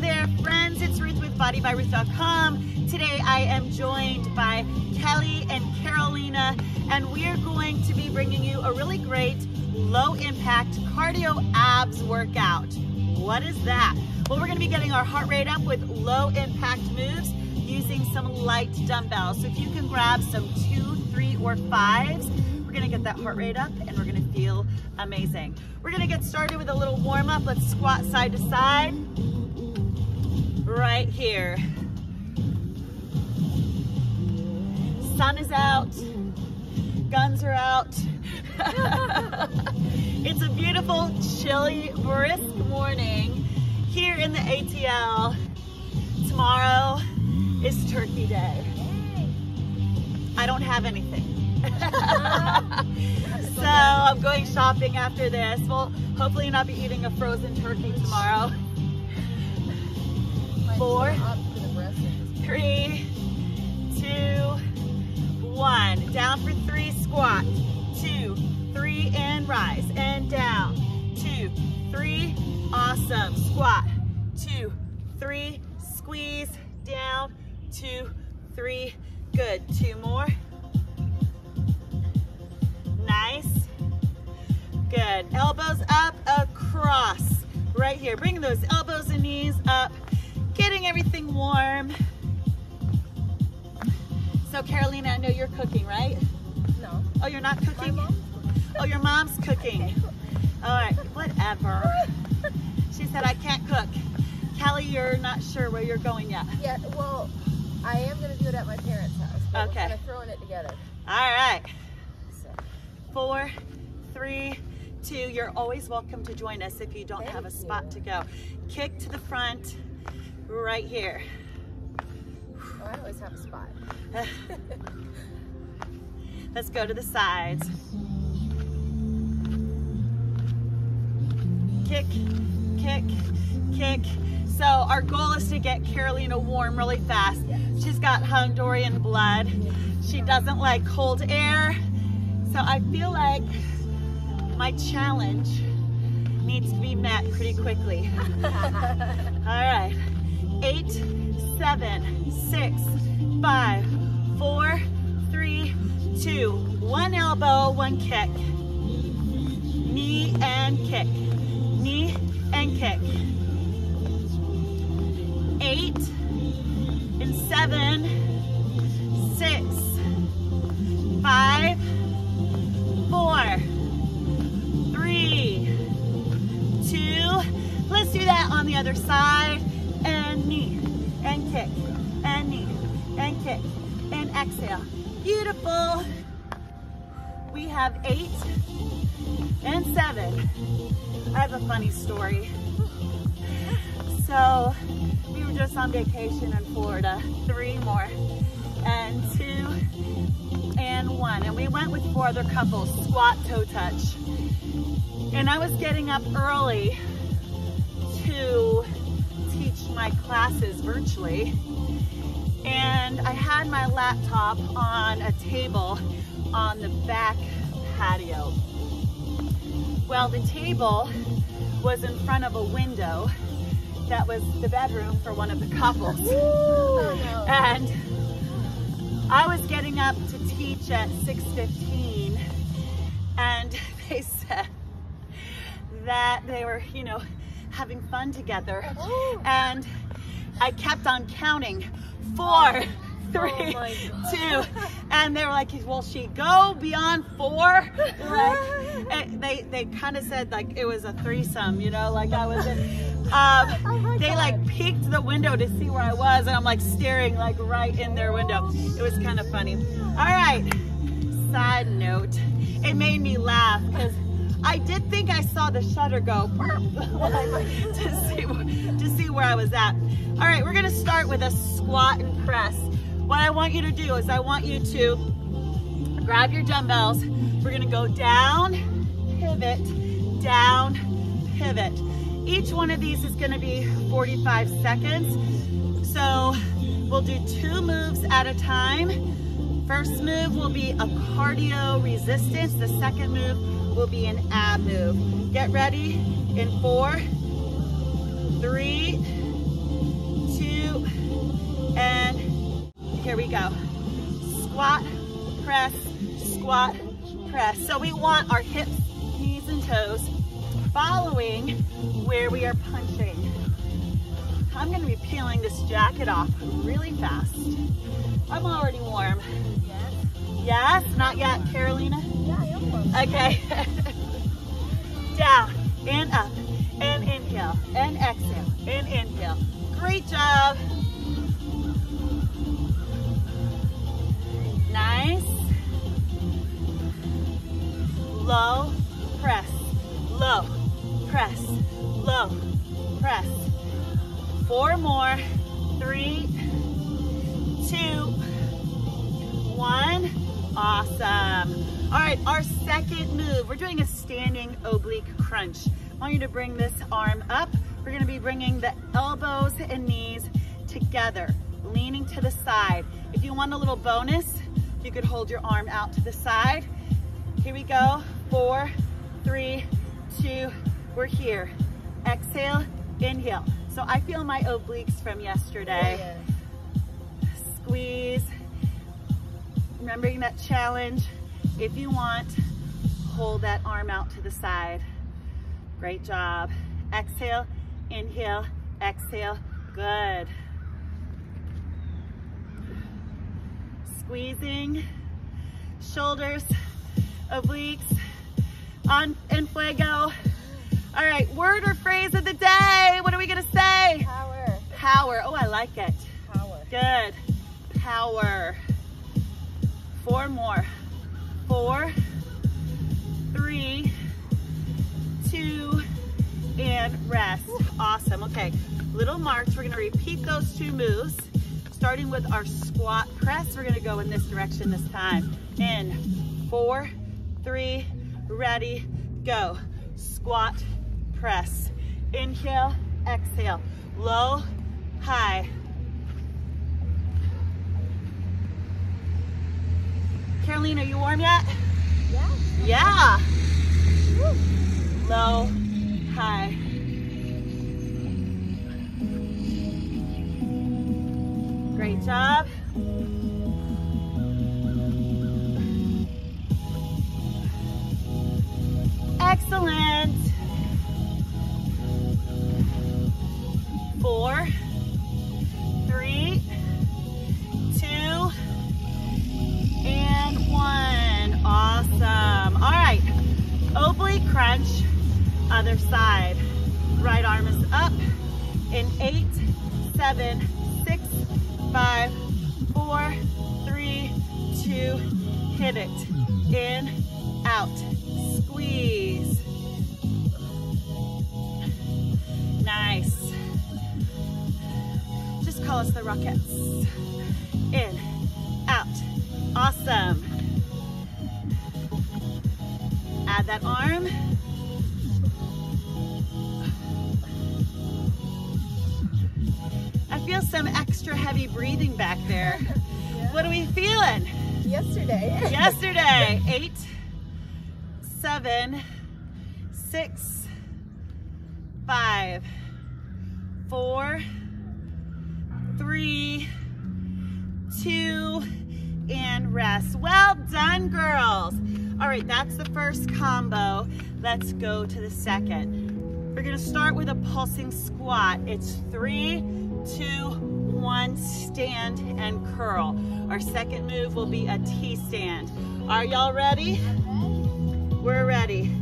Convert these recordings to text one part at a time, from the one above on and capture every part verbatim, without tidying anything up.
there, friends. It's Ruth with body by ruth dot com. Today I am joined by Kelly and Carolina, and we're going to be bringing you a really great low-impact cardio abs workout. What is that? Well, we're going to be getting our heart rate up with low-impact moves using some light dumbbells. So if you can grab some two, three, or fives, we're going to get that heart rate up and we're going to feel amazing. We're going to get started with a little warm-up. Let's squat side to side right here. Sun is out. Guns are out. It's a beautiful, chilly, brisk morning here in the A T L. Tomorrow is Turkey Day. I don't have anything. So I'm going shopping after this. We'll hopefully not be eating a frozen turkey tomorrow. Four, three, two, one. Down for three, squat. Two, three, and rise. And down. Two, three, awesome. Squat. Two, three, squeeze. Down. Two, three, good. Two more. Nice. Good. Elbows up, across. Right here. Bring those elbows and knees up. Getting everything warm. So, Carolina, I know you're cooking, right? No. Oh, you're not cooking? My mom's cooking. Oh, your mom's cooking. Okay. All right, whatever. She said, I can't cook. Kelly, you're not sure where you're going yet. Yeah, well, I am going to do it at my parents' house. But okay. We're kind of throwing it together. All right. So. Four, three, two. You're always welcome to join us if you don't Thank have a spot you. to go. Kick to the front right here. Oh, I always have a spot. Let's go to the sides. Kick, kick, kick. So our goal is to get Carolina warm really fast. She's got Honduran blood. She doesn't like cold air. So I feel like my challenge needs to be met pretty quickly. All right. Eight, seven, six, five, four, three, two, one elbow, one kick. Knee and kick. Knee and kick. Eight and seven, six, five, four, three, two. Let's do that on the other side. And knee and kick and knee and kick and exhale. Beautiful. We have eight and seven. I have a funny story. So we were just on vacation in Florida, three more, and two, and one. And we went with four other couples, squat, toe touch. And I was getting up early to teach my classes virtually. And I had my laptop on a table on the back patio. Well, the table was in front of a window that was the bedroom for one of the couples. Oh, no. And I was getting up to teach at six fifteen, and they said that they were, you know, having fun together. Oh. And I kept on counting, four, three, oh two, and they were like, will she go beyond four? Like, they they kind of said like it was a threesome, you know, like I was in, um, oh they God. like peeked the window to see where I was, and I'm like staring like right in their window. It was kind of funny. All right, side note, it made me laugh because I did think I saw the shutter go to, see, to see where I was at. All right, we're gonna start with a squat and press. What I want you to do is I want you to grab your dumbbells. We're gonna go down, pivot, down, pivot. Each one of these is gonna be forty-five seconds. So we'll do two moves at a time. First move will be a cardio resistance. The second move will be an ab move. Get ready in four, three, and here we go. Squat, press, squat, press. So we want our hips, knees, and toes following where we are punching. I'm gonna be peeling this jacket off really fast. I'm already warm. Yes? Yes, not yet, Carolina? Yeah, I am warm. Okay. Down, and up, and inhale, and exhale, and inhale. Great job. Nice. Low, press, low, press, low, press. Four more, three, two, one. Awesome. All right, our second move, we're doing a standing oblique crunch. I want you to bring this arm up. We're gonna be bringing the elbows and knees together, leaning to the side. If you want a little bonus, you could hold your arm out to the side. Here we go, four, three, two, we're here. Exhale, inhale. So I feel my obliques from yesterday. Squeeze, remembering that challenge. If you want, hold that arm out to the side. Great job. Exhale, inhale, exhale, good. Squeezing, shoulders, obliques, on en fuego. All right, word or phrase of the day. What are we gonna say? Power. Power, oh, I like it. Power. Good, power. Four more. Four, three, two, and rest. Awesome, okay. Little march, we're gonna repeat those two moves. Starting with our squat press, we're gonna go in this direction this time. In, four, three, ready, go. Squat, press. Inhale, exhale. Low, high. Caroline, are you warm yet? Yeah. Yeah. Woo. Low, high. Great job. Excellent. Four, three, two, and one. Awesome. All right. Oblique crunch. Other side. Right arm is up. In eight, seven, six, five, four, three, two, hit it. In, out. Squeeze. Nice. Just call us the Rockettes. In, out. Awesome. Add that arm. I feel some extra heavy breathing back there. Yeah. What are we feeling? Yesterday. Yesterday. Eight, seven, six, five, four, three, two, and rest. Well done, girls. All right, that's the first combo. Let's go to the second. We're gonna start with a pulsing squat. It's three, two, one, stand and curl. Our second move will be a T stand. Are y'all ready? I'm ready. We're ready.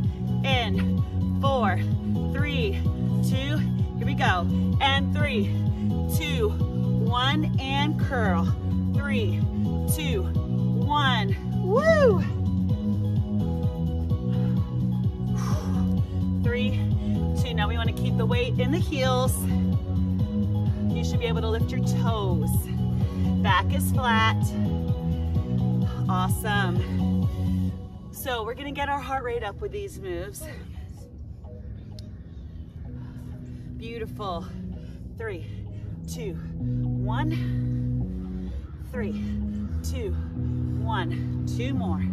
In, four, three, two, here we go. And three, two, one, and curl. Three, two, one, woo! Three, two, now we want to keep the weight in the heels. You should be able to lift your toes. Back is flat. Awesome. So we're gonna get our heart rate up with these moves. Beautiful. Three, two, one. Three, two, one. Two more.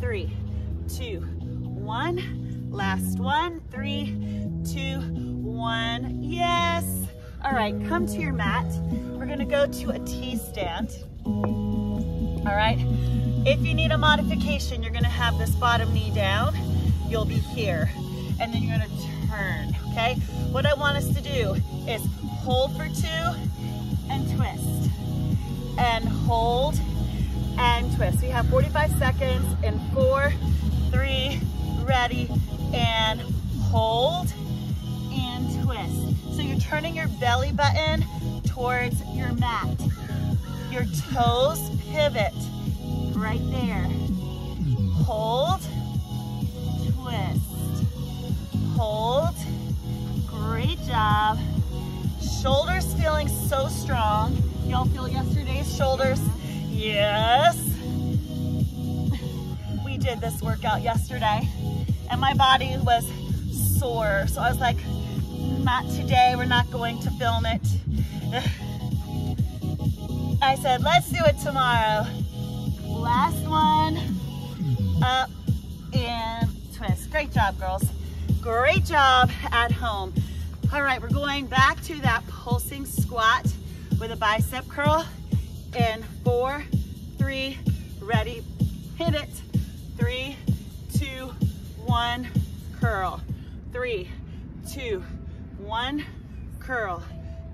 Three, two, one. Last one. Three, two, one. Yes. All right, come to your mat. We're gonna go to a T-stand. All right, if you need a modification, you're gonna have this bottom knee down, you'll be here, and then you're gonna turn, okay? What I want us to do is hold for two and twist, and hold and twist. We have forty-five seconds in four, three, ready, and hold and twist. So you're turning your belly button towards your mat. Your toes pivot right there. Hold, twist, hold. Great job. Shoulders feeling so strong. Y'all feel yesterday's shoulders? Yes. We did this workout yesterday and my body was sore. So I was like, not today, we're not going to film it. I said, let's do it tomorrow. Last one, up and twist. Great job, girls. Great job at home. All right, we're going back to that pulsing squat with a bicep curl in four, three, ready, hit it. Three, two, one, curl. Three, two, one, curl.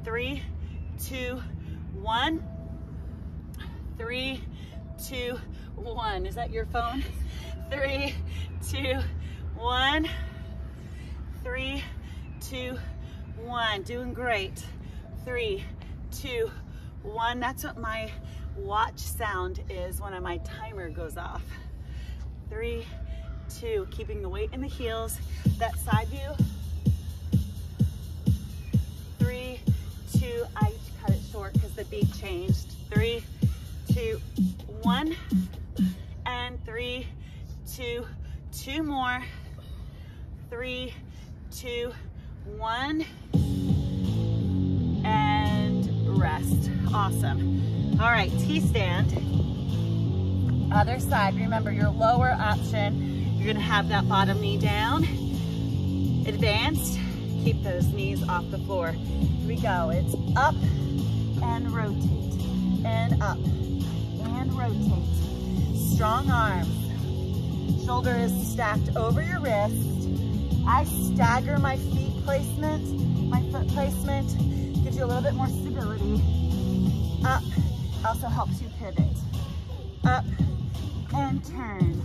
Three, two, one. Three, two, one. Is that your phone? Three, two, one. Three, two, one. Doing great. Three, two, one. That's what my watch sound is when my timer goes off. Three, two. Keeping the weight in the heels. That side view. Three, two. I cut it short because the beat changed. Three, two, one, and three, two, two more, three, two, one, and rest. Awesome. All right, T-stand. Other side, remember your lower option, you're gonna have that bottom knee down, advanced, keep those knees off the floor. Here we go, it's up and rotate, and up. Rotate. Strong arms. Shoulder is stacked over your wrist. I stagger my feet placement, my foot placement. Gives you a little bit more stability. Up. Also helps you pivot. Up and turn.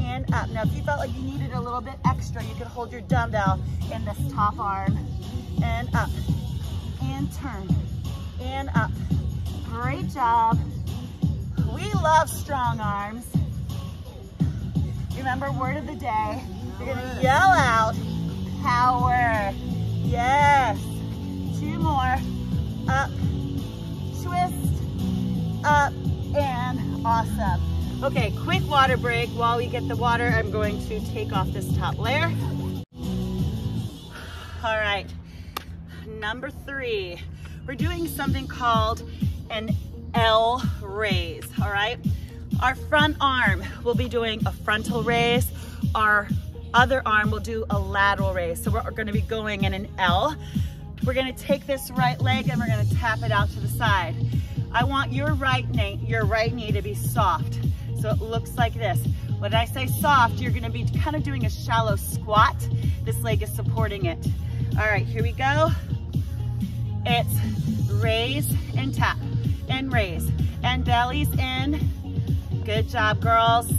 And up. Now if you felt like you needed a little bit extra, you could hold your dumbbell in this top arm. And up. And turn. And up. Great job. We love strong arms. Remember, word of the day. You're gonna yell out, power. Yes. Two more. Up, twist, up, and awesome. Okay, quick water break. While we get the water, I'm going to take off this top layer. All right, number three. We're doing something called an L raise, all right? Our front arm will be doing a frontal raise. Our other arm will do a lateral raise. So we're gonna be going in an L. We're gonna take this right leg and we're gonna tap it out to the side. I want your right knee, your right knee to be soft. So it looks like this. When I say soft, you're gonna be kind of doing a shallow squat. This leg is supporting it. All right, here we go. It's raise and tap. And raise, and bellies in. Good job, girls.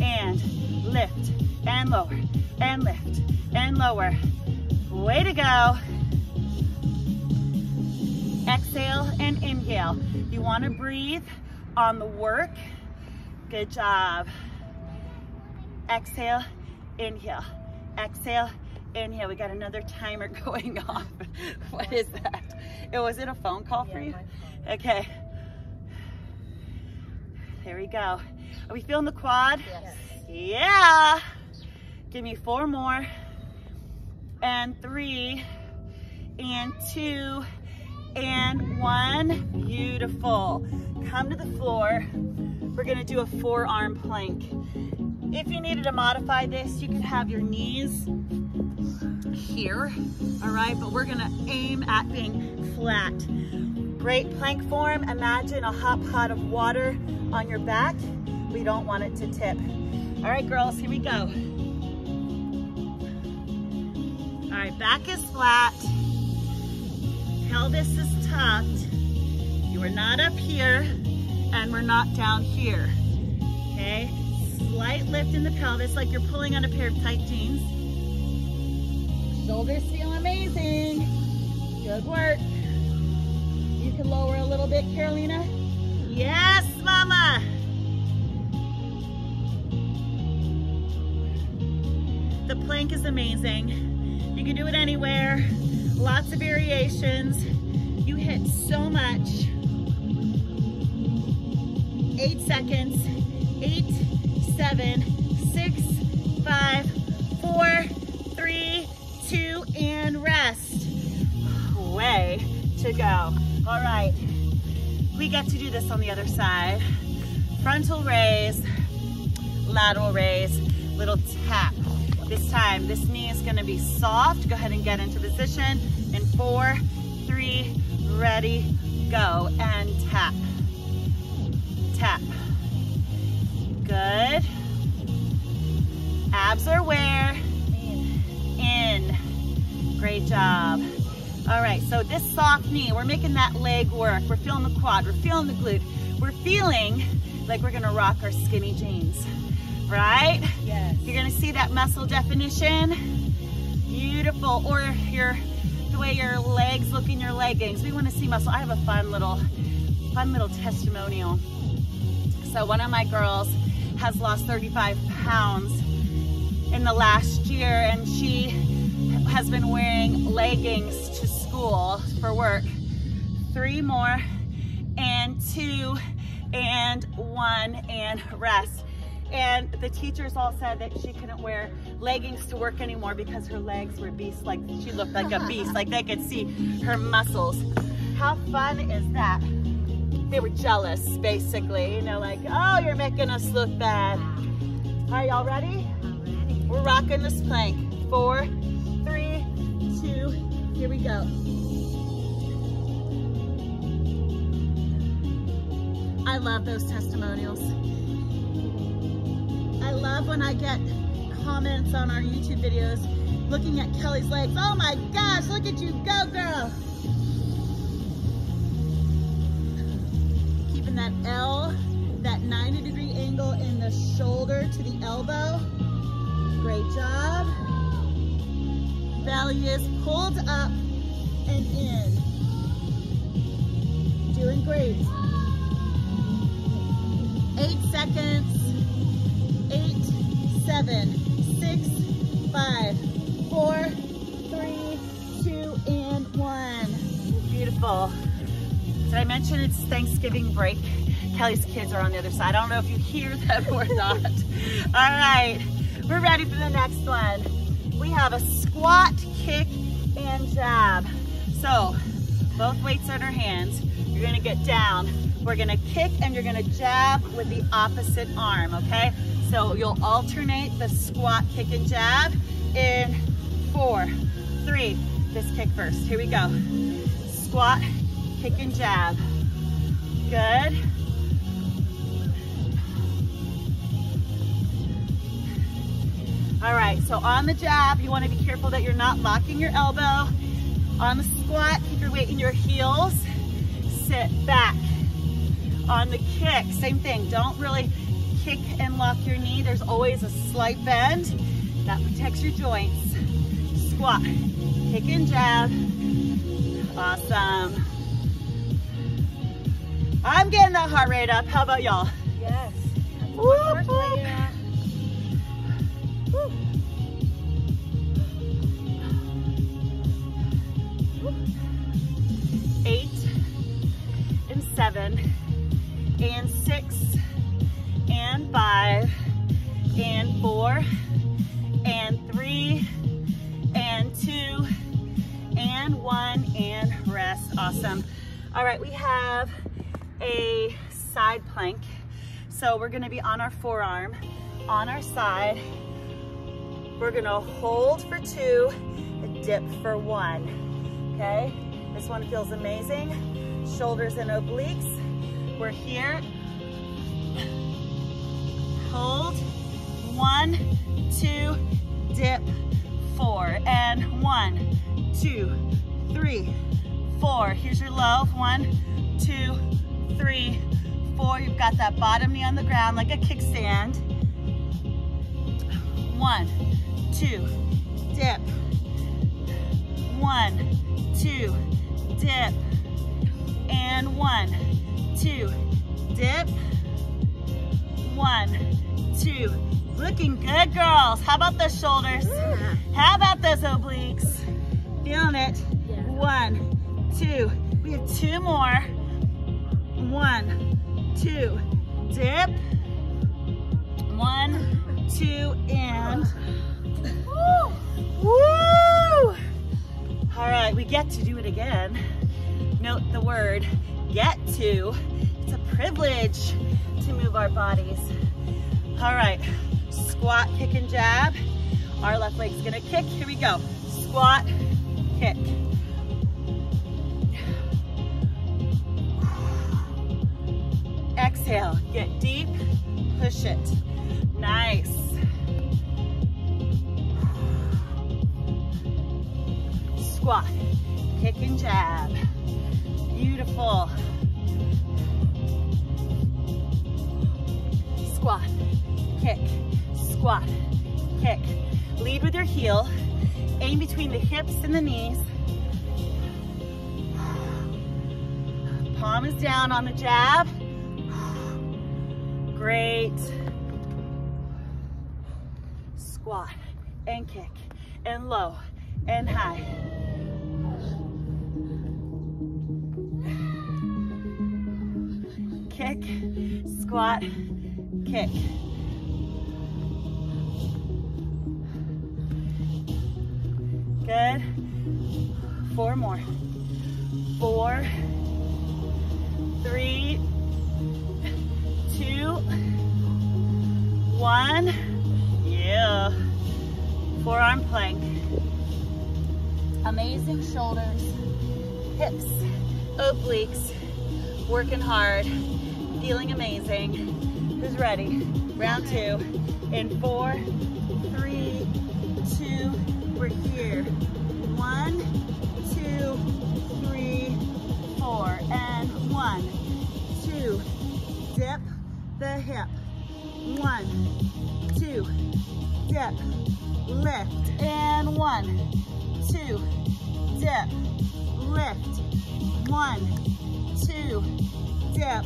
And lift, and lower, and lift, and lower. Way to go. Exhale and inhale. You wanna breathe on the work. Good job. Exhale, inhale, exhale, inhale. We got another timer going off. What is that? It, was it a phone call for you? Okay, there we go. Are we feeling the quad? Yes. Yeah. Give me four more. And three, and two, and one. Beautiful. Come to the floor. We're gonna do a forearm plank. If you needed to modify this, you could have your knees here, all right? But we're gonna aim at being flat. Great plank form. Imagine a hot pot of water on your back. We don't want it to tip. All right, girls, here we go. All right, back is flat. Pelvis is tucked. You are not up here and we're not down here, okay? Slight lift in the pelvis like you're pulling on a pair of tight jeans. Shoulders feel amazing. Good work. You can lower a little bit, Carolina. Yes, mama. The plank is amazing. You can do it anywhere. Lots of variations. You hit so much. Eight seconds. Eight, seven, six, five, four, three, two, and rest. Way to go. All right, we get to do this on the other side. Frontal raise, lateral raise, little tap. This time, this knee is gonna be soft. Go ahead and get into position. In four, three, ready, go, and tap, tap. Good. Abs are where? In. Great job. All right, so this soft knee, we're making that leg work. We're feeling the quad, we're feeling the glute. We're feeling like we're gonna rock our skinny jeans, right? Yes. You're gonna see that muscle definition. Beautiful, or your, the way your legs look in your leggings. We wanna see muscle. I have a fun little, fun little testimonial. So one of my girls has lost thirty-five pounds in the last year, and she has been wearing leggings to school for work. Three more, and two, and one, and rest. And the teachers all said that she couldn't wear leggings to work anymore because her legs were beast, like she looked like a beast, like they could see her muscles. How fun is that? They were jealous, basically, you know, like, oh, you're making us look bad. Are y'all ready? I'm ready. We're rocking this plank. Four, three, two, here we go. I love those testimonials. I love when I get comments on our YouTube videos looking at Kelly's legs. Oh my gosh, look at you go, girl. Keeping that L, that ninety degree angle in the shoulder to the elbow. Great job. Belly is pulled up and in. Doing great. Eight seconds. Eight, seven, six, five, four, three, two, and one. Beautiful. Did I mention it's Thanksgiving break? Kelly's kids are on the other side. I don't know if you hear them or not. All right, we're ready for the next one. We have a squat, kick, and jab. So both weights are in our hands. You're gonna get down. We're gonna kick and you're gonna jab with the opposite arm, okay? So you'll alternate the squat, kick, and jab in four, three. This kick first, here we go. Squat, kick, and jab. Good. All right, so on the jab, you wanna be careful that you're not locking your elbow. On the squat, keep your weight in your heels. Sit back. On the kick, same thing. Don't really kick and lock your knee. There's always a slight bend. That protects your joints. Squat, kick and jab. Awesome. I'm getting that heart rate up. How about y'all? Yes. Whoop, whoop. Woo. Woo. Eight and seven and six and five and four and three and two and one and rest. Awesome. All right, we have a side plank. So we're gonna be on our forearm, on our side. We're gonna hold for two, dip for one, okay? This one feels amazing. Shoulders and obliques. We're here. Hold, one, two, dip, four. And one, two, three, four. Here's your low, one, two, three, four. You've got that bottom knee on the ground like a kickstand. One, two, dip. One, two, dip. And one, two, dip. One, two. Looking good, girls. How about those shoulders? How about those obliques? Feeling it. One, two. We have two more. One, two, dip. One, two, and woo, woo! All right, we get to do it again. Note the word get to. It's a privilege to move our bodies. All right, squat, kick, and jab. Our left leg's gonna kick. Here we go. Squat, kick. Exhale, get deep, push it. Nice. Squat, kick and jab. Beautiful. Squat, kick, squat, kick. Lead with your heel. Aim between the hips and the knees. Palm is down on the jab. Great. Squat and kick and low and high. Kick, squat, kick. Good. Four more. Four, three, two, one. Yeah. Forearm plank. Amazing shoulders, hips, obliques, working hard, feeling amazing. Who's ready? Round two. In four, three, two, we're here. One, two, three, four, and one, two, dip the hip. One, two, dip, lift, and one, two, dip, lift, one, two, dip,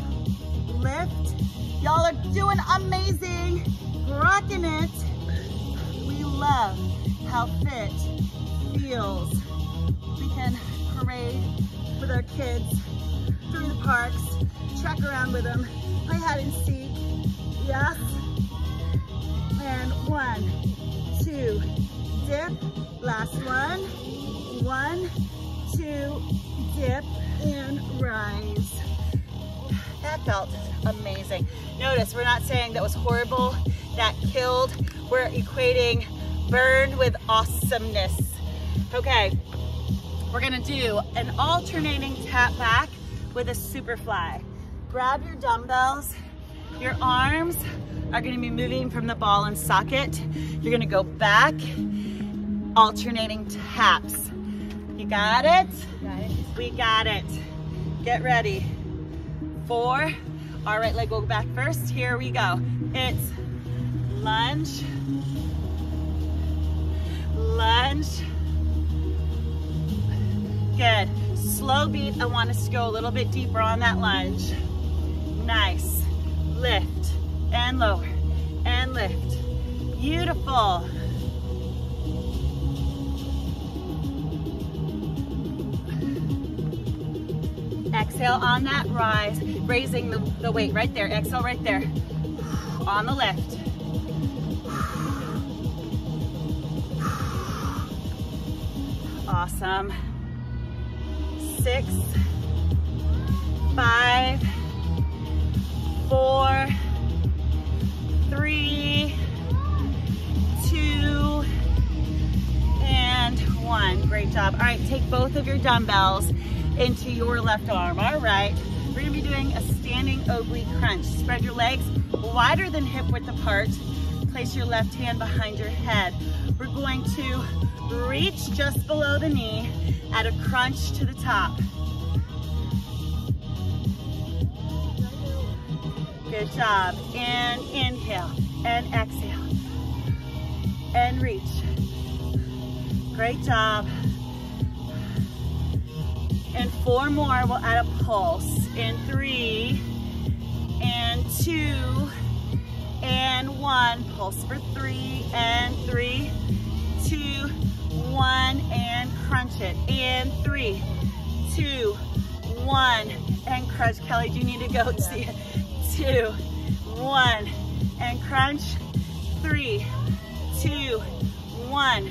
lift. Y'all are doing amazing, rocking it. We love how fit feels. We can parade with our kids through the parks, track around with them, play hide and seek, yes. And one, two, dip, last one. One, two, dip, and rise. That felt amazing. Notice we're not saying that was horrible, that killed. We're equating burned with awesomeness. Okay, we're gonna do an alternating tap back with a super fly. Grab your dumbbells, your arms are gonna be moving from the ball and socket. You're gonna go back, alternating taps. You got it? Got it? We got it. Get ready. Four, our right leg will go back first. Here we go. It's lunge, lunge. Good, slow beat. I want us to go a little bit deeper on that lunge. Nice, lift. And lower, and lift. Beautiful. Exhale on that rise, raising the, the weight right there. Exhale right there. On the lift. Awesome. Six, five, four, three, two, and one. job. All right, take both of your dumbbells into your left arm. All right, we're gonna be doing a standing oblique crunch. Spread your legs wider than hip width apart. Place your left hand behind your head. We're going to reach just below the knee, add a crunch to the top. Good job. And inhale and exhale and reach. Great job. And four more, we'll add a pulse. And three, and two, and one. Pulse for three, and three, two, one, and crunch it. And three, two, one, and crunch. Kelly, do you need to go? Yeah. Two, one, and crunch. Three, two, one.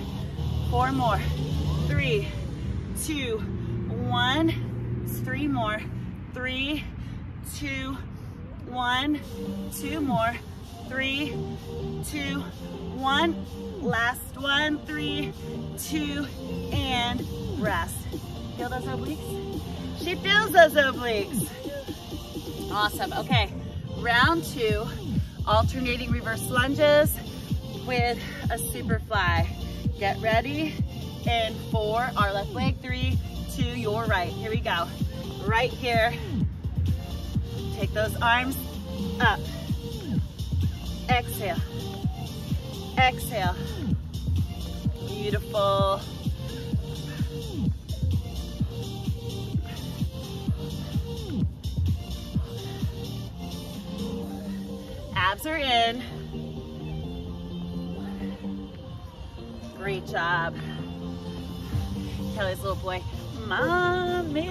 Four more. Three, two, one. It's three more. Three, two, one. Two more. Three, two, one. Last one. Three, two, and rest. Feel those obliques? She feels those obliques. Awesome. Okay. Round two, alternating reverse lunges with a super fly. Get ready, and four, our left leg, three, two, your right. Here we go. Right here. Take those arms up. Exhale. Exhale. Beautiful. Abs are in. Great job. Kelly's little boy. Mommy.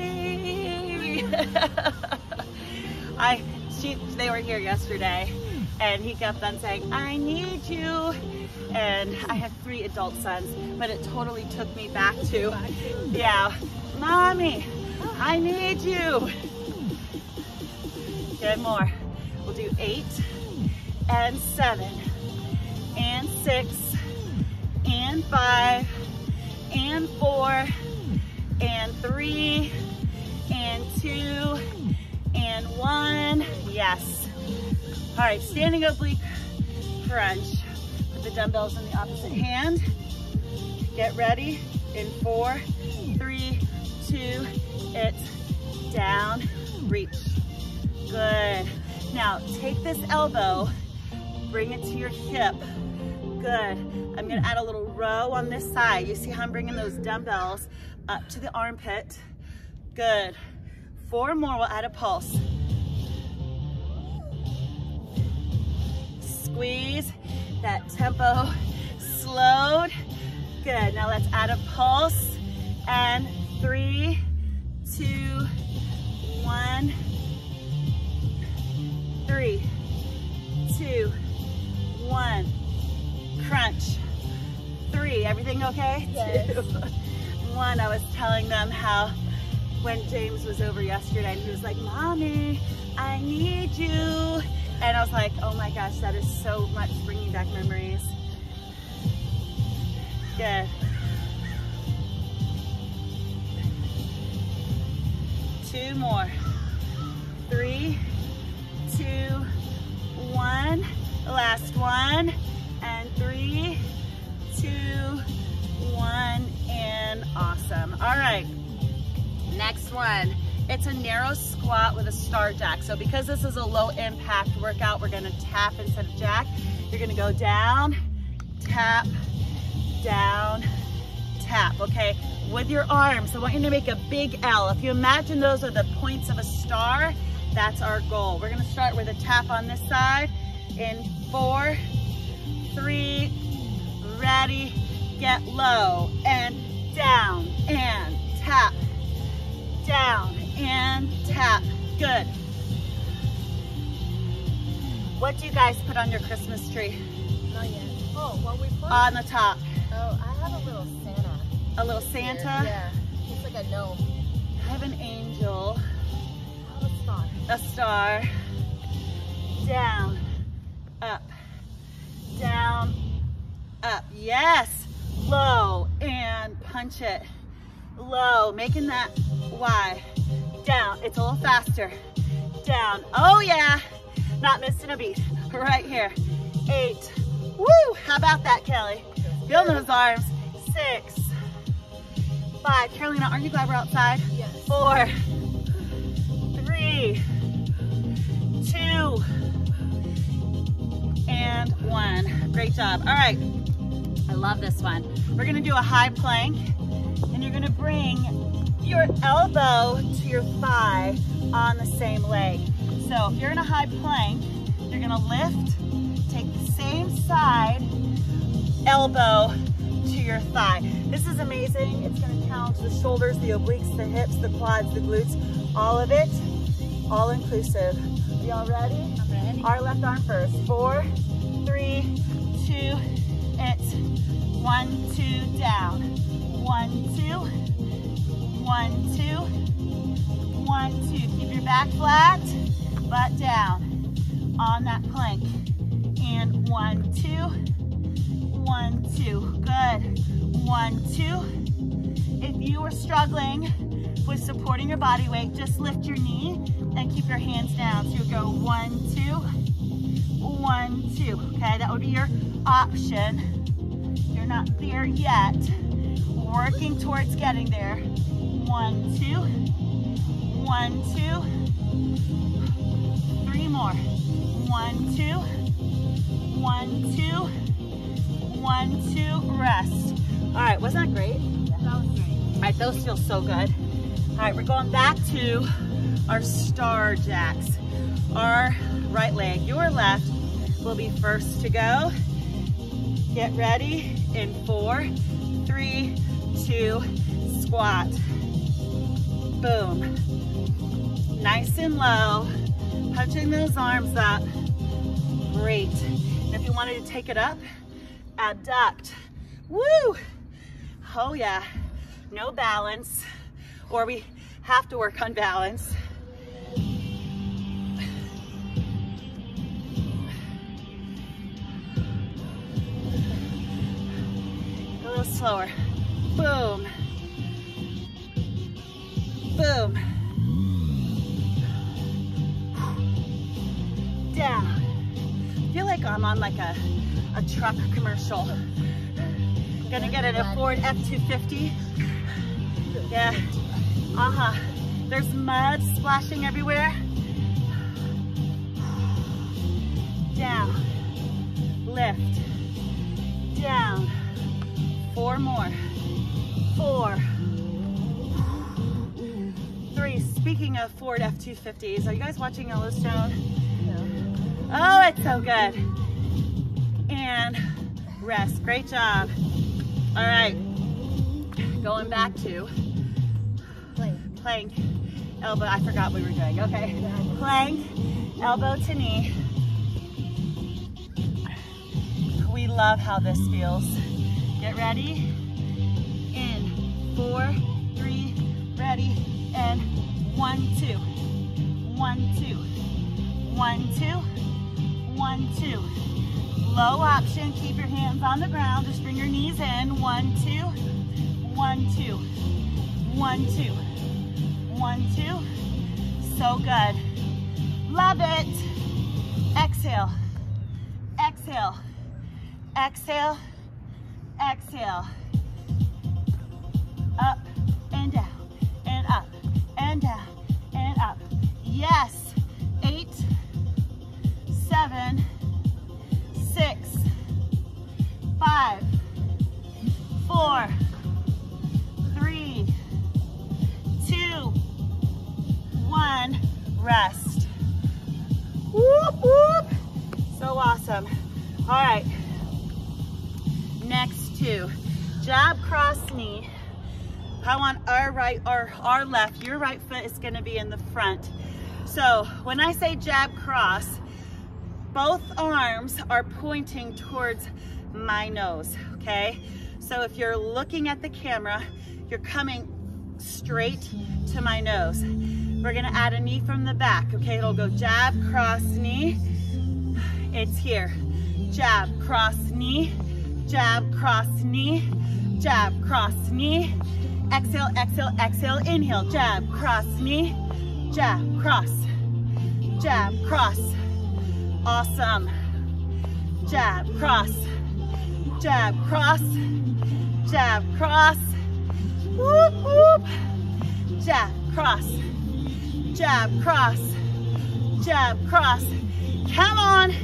I, she, they were here yesterday, and he kept on saying, I need you. And I have three adult sons, but it totally took me back to, yeah, Mommy, I need you. Good, more. We'll do eight. And seven, and six, and five, and four, and three, and two, and one. Yes. All right, standing oblique crunch. Put the dumbbells in the opposite hand. Get ready in four, three, two, it's down, reach. Good. Now take this elbow. Bring it to your hip. Good. I'm going to add a little row on this side. You see how I'm bringing those dumbbells up to the armpit. Good. Four more. We'll add a pulse. Squeeze that tempo slowed. Good. Now let's add a pulse. And three, two, one, three, two, one, crunch. Three, everything okay? Yes. Two. One, I was telling them how when James was over yesterday, and he was like, Mommy, I need you. And I was like, oh my gosh, that is so much bringing back memories. Good. Two more. Three, two, one. Last one, and three, two, one, and awesome. All right, next one. It's a narrow squat with a star jack. So because this is a low impact workout, we're gonna tap instead of jack. You're gonna go down, tap, down, tap, okay? With your arms, I want you to make a big L. If you imagine those are the points of a star, that's our goal. We're gonna start with a tap on this side. In four, three, ready, get low, and down, and tap, down, and tap. Good. What do you guys put on your Christmas tree? Not yet. Oh, what we put? On the top. Oh, I have a little Santa. A little Santa? Yeah, he's like a gnome. I have an angel. I have a star. A star. Down. Up, down, up. Yes. Low and punch it. low, making that Y, down, it's a little faster, down, oh yeah, not missing a beat, right here, eight, woo, how about that, Kelly, building those arms, six, five, Carolina, aren't you glad we're outside? Yes. Four, three, two, and one, great job, all right, I love this one. We're gonna do a high plank, and you're gonna bring your elbow to your thigh on the same leg. So if you're in a high plank, you're gonna lift, take the same side, elbow to your thigh. This is amazing. It's gonna challenge the shoulders, the obliques, the hips, the quads, the glutes, all of it, all inclusive. Are y'all ready? I'm ready. Our left arm first. Four, three, two, it's one, two, down. One, two. One, two, one, two. Keep your back flat, butt down on that plank. And one, two, one, two. Good. One, two. If you are struggling with supporting your body weight, just lift your knee and keep your hands down. So you'll go one, two, one, two. Okay, that would be your option. You're not there yet. Working towards getting there. One, two, one, two, three more. One, two, one, two, one, two, rest. All right, wasn't that great? Yeah. That was great. All right, those feel so good. All right, we're going back to our star jacks. Our right leg, your left, will be first to go. Get ready in four, three, two, squat. Boom. Nice and low, punching those arms up. Great. And if you wanted to take it up, abduct. Woo! Oh yeah, no balance, or we have to work on balance. A little slower. Boom. Boom. Down. I feel like I'm on like a, a truck commercial. I'm gonna get in a Ford F two fifty. Yeah. Uh-huh. There's mud splashing everywhere. Down. Lift. Down. Four more. Four. Three. Speaking of Ford F two fifties, are you guys watching Yellowstone? No. Oh, it's so good. And rest. Great job. All right. Going back to plank. Plank. Elbow. I forgot what we were doing. Okay. Plank. Elbow to knee. We love how this feels. Get ready. In four, three, ready. And one, two, one, two, one, two, one, two. Low option, keep your hands on the ground, just bring your knees in. One, two, one, two, one, two, one, two. So good. Love it. Exhale, exhale, exhale, exhale. Up and down. Up and down and up. Yes. Eight, seven, six, five, four, three, two, one. Rest. Whoop, whoop. So awesome. All right. Next two. Jab, cross, knee. I want our right or our left, your right foot is gonna be in the front. So when I say jab cross, both arms are pointing towards my nose, okay? So if you're looking at the camera, you're coming straight to my nose. We're gonna add a knee from the back, okay? It'll go jab, cross, knee. It's here. Jab, cross, knee. Jab, cross, knee. Jab, cross, knee. Exhale, exhale, exhale, inhale, jab, cross, knee, jab, cross, jab, cross. Awesome. Jab, cross, jab, cross, jab, cross. Whoop, whoop. Jab, cross, jab, cross, jab, cross. Come on.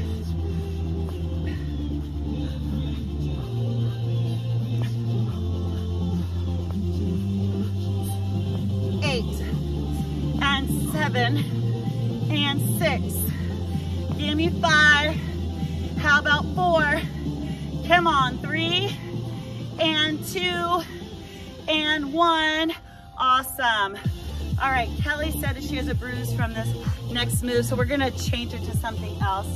Seven and six. Give me five. How about four? Come on, three and two and one. Awesome. All right, Kelly said that she has a bruise from this next move, so we're gonna change it to something else.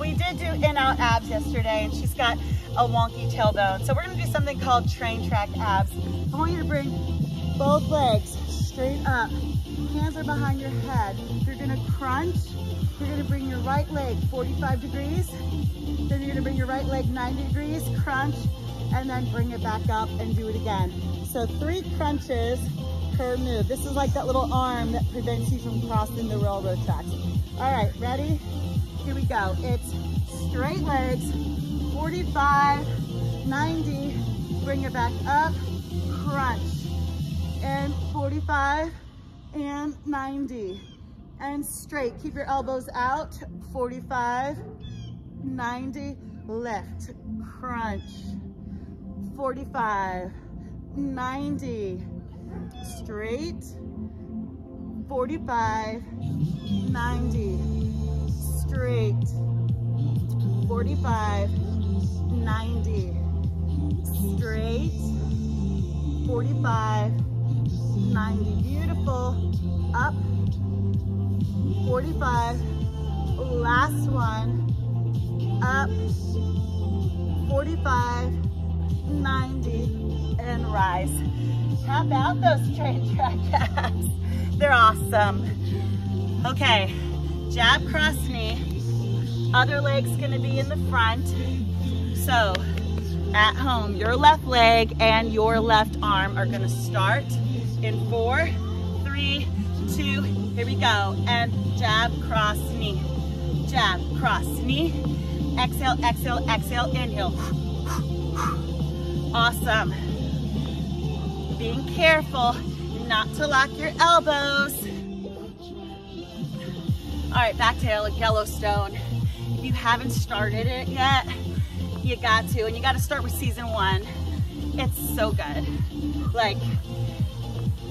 We did do in-out abs yesterday, and she's got a wonky tailbone. So we're gonna do something called train track abs. I want you to bring both legs straight up. Hands are behind your head. You're gonna crunch. You're gonna bring your right leg forty-five degrees. Then you're gonna bring your right leg ninety degrees, crunch, and then bring it back up and do it again. So three crunches per move. This is like that little arm that prevents you from crossing the railroad tracks. All right, ready? Here we go. It's straight legs, forty-five, ninety, bring it back up, crunch, and forty-five, and ninety, and straight. Keep your elbows out, forty-five, ninety, lift, crunch, forty-five, ninety, straight, forty-five, ninety, straight, forty-five, ninety, straight, forty-five, ninety, beautiful, up, forty-five, last one, up, forty-five, ninety, and rise. How about those train track abs? They're awesome. Okay, jab, cross, knee, other leg's gonna be in the front, so at home, your left leg and your left arm are gonna start in four, three, two, here we go. And jab, cross, knee. Jab, cross, knee. Exhale, exhale, exhale, inhale. Awesome. Being careful not to lock your elbows. All right, back to Yellowstone. If you haven't started it yet, you got to, and you got to start with season one. It's so good. Like,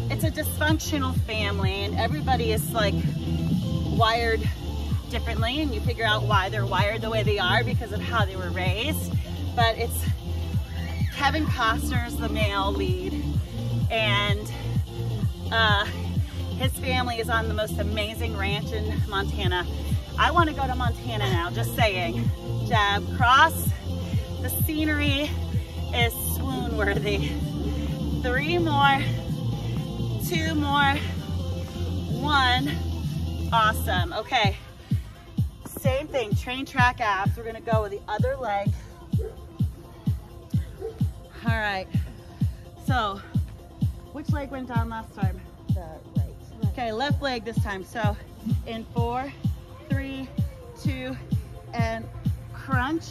it's a dysfunctional family and everybody is like wired differently, and you figure out why they're wired the way they are because of how they were raised. But it's Kevin Costner's the male lead, and uh, his family is on the most amazing ranch in Montana. I want to go to Montana now, just saying. Jab, cross. The scenery is swoon worthy. Three more. Two more, one, awesome. Okay, same thing, train track abs. We're gonna go with the other leg. All right, so which leg went down last time? The right. Okay, left leg this time. So in four, three, two, and crunch,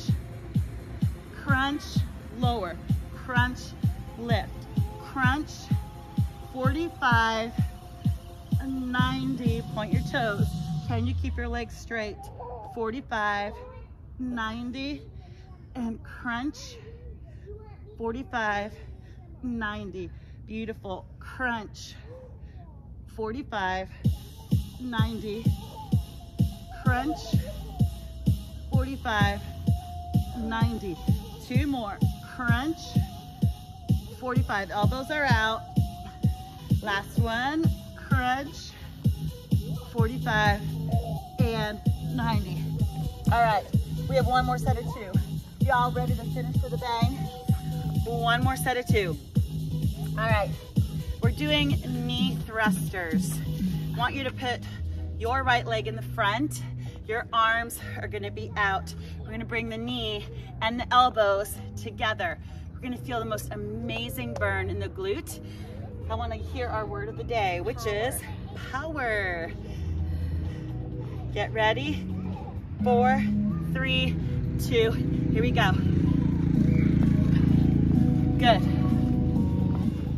crunch, lower, crunch, lift, crunch, forty-five, ninety, point your toes. Can you keep your legs straight? forty-five, ninety, and crunch, forty-five, ninety. Beautiful, crunch, forty-five, ninety, crunch, forty-five, ninety. Two more, crunch, forty-five, elbows are out. Last one, crunch, forty-five and ninety. All right, we have one more set of two. Y'all ready to finish with a bang? One more set of two. All right, we're doing knee thrusters. I want you to put your right leg in the front. Your arms are gonna be out. We're gonna bring the knee and the elbows together. We're going to feel the most amazing burn in the glute. I want to hear our word of the day, which power. is power. Get ready. Four, three, two, here we go. Good.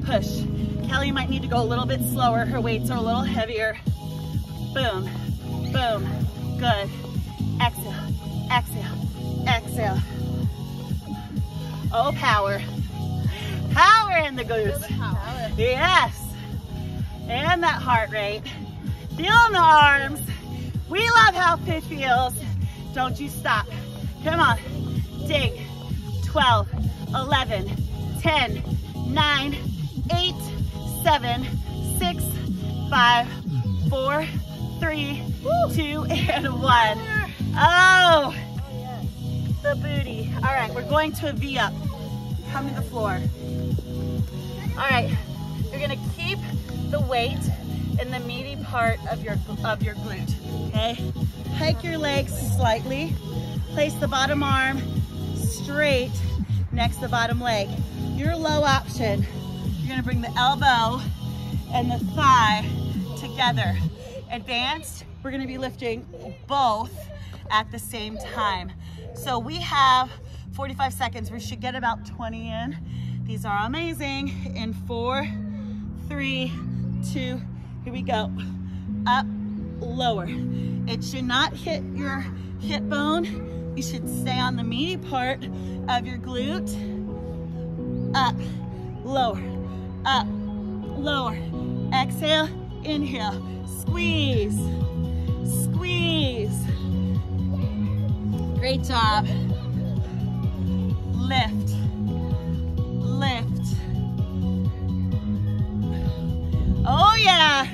Push. Kelly might need to go a little bit slower. Her weights are a little heavier. Boom, boom, good. Exhale, exhale, exhale. Oh, power. Power in the glutes. Yes. And that heart rate. Feel in the arms. We love how it feels. Don't you stop. Come on. Dig. twelve, eleven, ten, nine, eight, seven, six, five, four, three, two, and one. Oh, the booty. All right, we're going to a V up. Come to the floor. All right, you're gonna keep the weight in the meaty part of your of your glute. Okay, hike your legs slightly. Place the bottom arm straight next to the bottom leg. Your low option. You're gonna bring the elbow and the thigh together. Advanced, we're gonna be lifting both at the same time. So we have forty-five seconds. We should get about twenty in. These are amazing. In four, three, two, here we go. Up, lower. It should not hit your hip bone. You should stay on the meaty part of your glute. Up, lower, up, lower. Exhale, inhale. Squeeze, squeeze. Great job. Lift, lift. Oh yeah.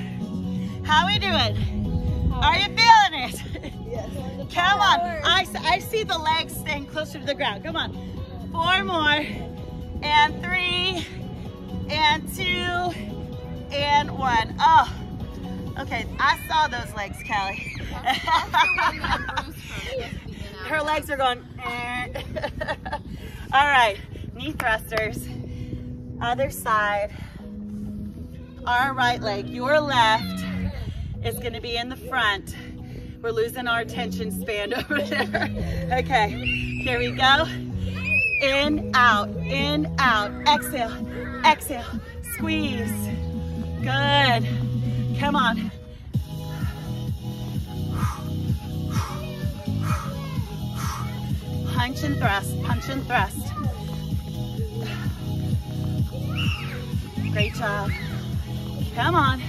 How we doing? Are you feeling it? Yes. Come on. I, I see the legs staying closer to the ground. Come on. Four more. And three. And two. And one. Oh. Okay. I saw those legs, Kelly. Her legs are going. Eh. All right, knee thrusters, other side, our right leg, your left is gonna be in the front. We're losing our attention span over there. Okay, here we go. In, out, in, out, exhale, exhale, squeeze. Good, come on. Punch and thrust, punch and thrust. Great job. Come on.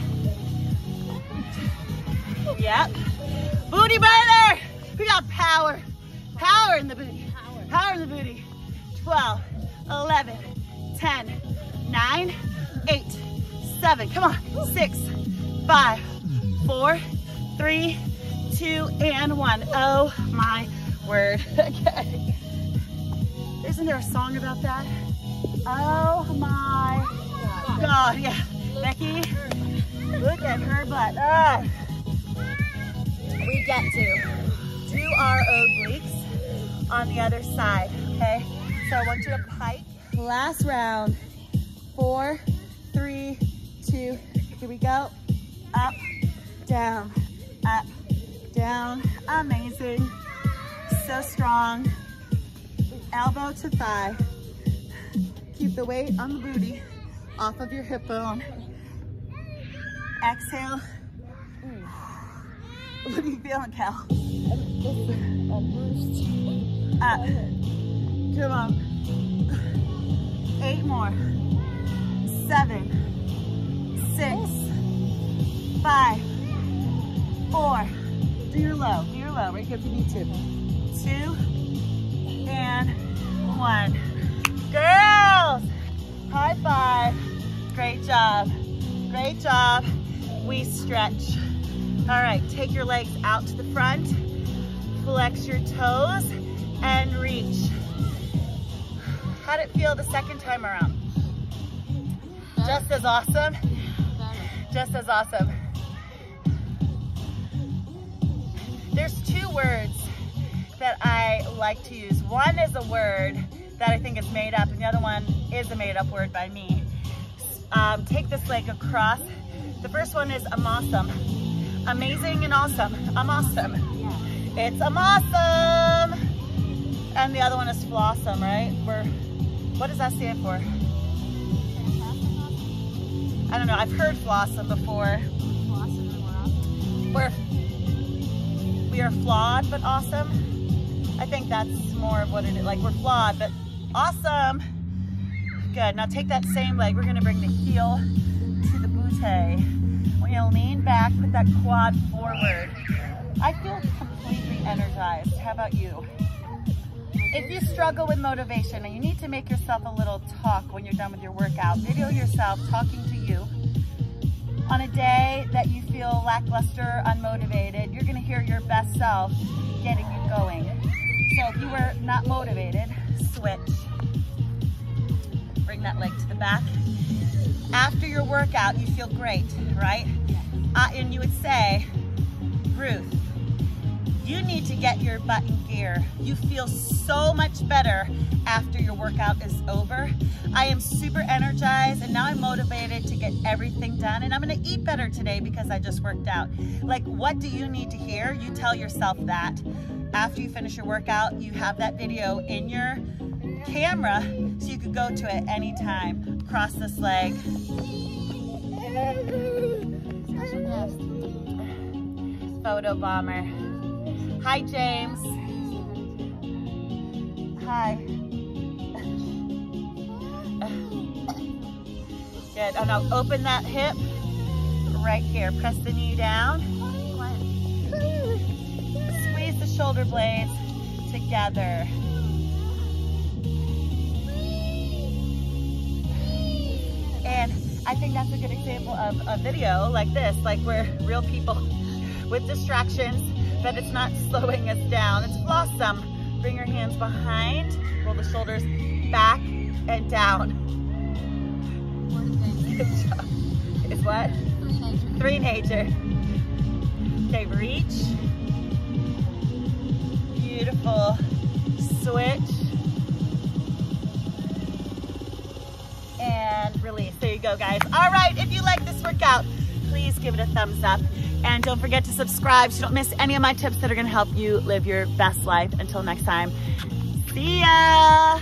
Yep. Booty burner. We got power. Power in the booty. Power in the booty. twelve, eleven, ten, nine, eight, seven. Come on. six, five, four, three, two, and one. Oh my word. Okay. Isn't there a song about that? Oh my God. Yeah. Becky, look at her butt. Oh. We get to do our obliques on the other side. Okay. So I want you to pike. Last round. Four, three, two. Here we go. Up, down, up, down. Amazing. So strong. Elbow to thigh. Keep the weight on the booty off of your hip bone. Exhale. What are you feeling, Cal? Up. Come on. Eight more. Seven. Six. Five. Four. Do your low. Do your low. Right here if you need to. Two, and one. Girls, high five. Great job, great job. We stretch. All right, take your legs out to the front, flex your toes, and reach. How'd it feel the second time around? Just as awesome, just as awesome. There's two words that I like to use. One is a word that I think is made up, and the other one is a made up word by me. Um, take this lake across. The first one is amosum. Amazing and awesome. Amosum. Yeah. It's amosum. And the other one is flossom, right? We're, what does that stand for? I don't know. I've heard flossom before. We're, we are flawed but awesome. I think that's more of what it is. Like, we're flawed but awesome. Good. Now take that same leg. We're going to bring the heel to the bootay. We're going to lean back, put that quad forward. I feel completely energized. How about you? If you struggle with motivation and you need to make yourself a little talk when you're done with your workout, video yourself talking to you. On a day that you feel lackluster, unmotivated, you're going to hear your best self getting you going. So if you were not motivated, switch. Bring that leg to the back. After your workout, you feel great, right? Uh, and you would say, Ruth, you need to get your butt in gear. You feel so much better after your workout is over. I am super energized and now I'm motivated to get everything done, and I'm gonna eat better today because I just worked out. Like, what do you need to hear? You tell yourself that. After you finish your workout, you have that video in your camera so you could go to it anytime. Cross this leg. Photo bomber. Hi, James. Hi. Good. And I'll open that hip right here. Press the knee down. Squeeze the shoulder blades together. And I think that's a good example of a video like this, like we're real people with distractions. But it's not slowing us down. It's flossom. Bring your hands behind, roll the shoulders back and down. It's what? Three nature. Okay, reach. Beautiful. Switch. And release. There you go, guys. All right, if you like this workout, please give it a thumbs up. And don't forget to subscribe so you don't miss any of my tips that are going to help you live your best life. Until next time, see ya!